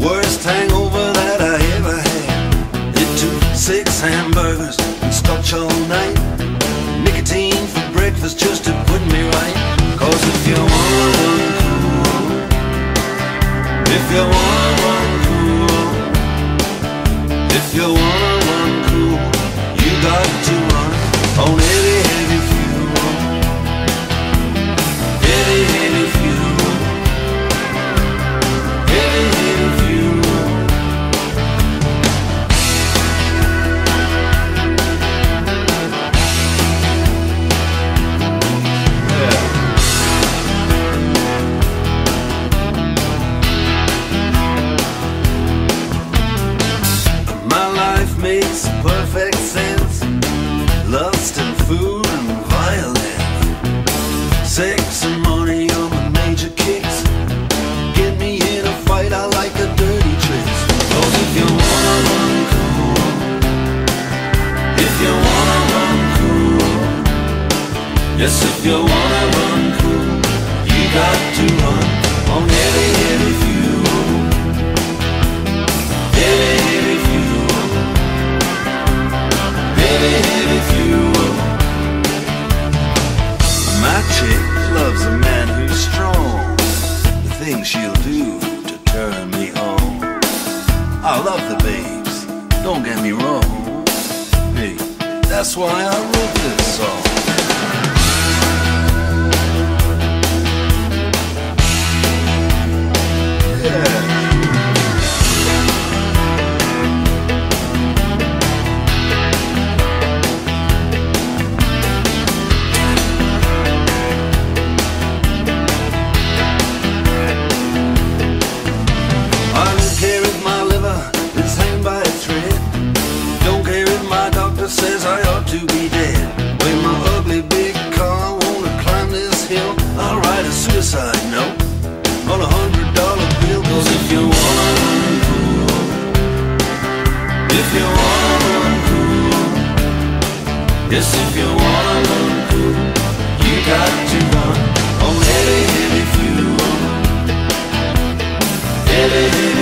worst hangover that I ever had. It took 6 hamburgers and scotch all night, nicotine for breakfast just to put me right. Cause if you want one cool, if you want one cool, if you want one cool, you got to run on every heavy fuel, heavy, heavy fuel, heavy, heavy fuel. Yeah. My life makes perfect sense. Lust and food and violence, sex and money are my major kicks. Get me in a fight, I like the dirty tricks. Cause if you wanna run cool, if you wanna run cool, yes, if you wanna run cool, you got to run on heavy, heavy fuel, heavy, heavy fuel, heavy, heavy fuel. My chick loves a man who's strong. The things she'll do to turn me on. I love the babes, don't get me wrong. Hey, that's why I wrote this song. Says I ought to be dead. With my ugly big car, wanna climb this hill, I'll write a suicide note on a $100 bill. Cause if you wanna run cool, if you wanna run cool, yes, if you wanna run cool, you got to run on heavy, heavy fuel, heavy, heavy.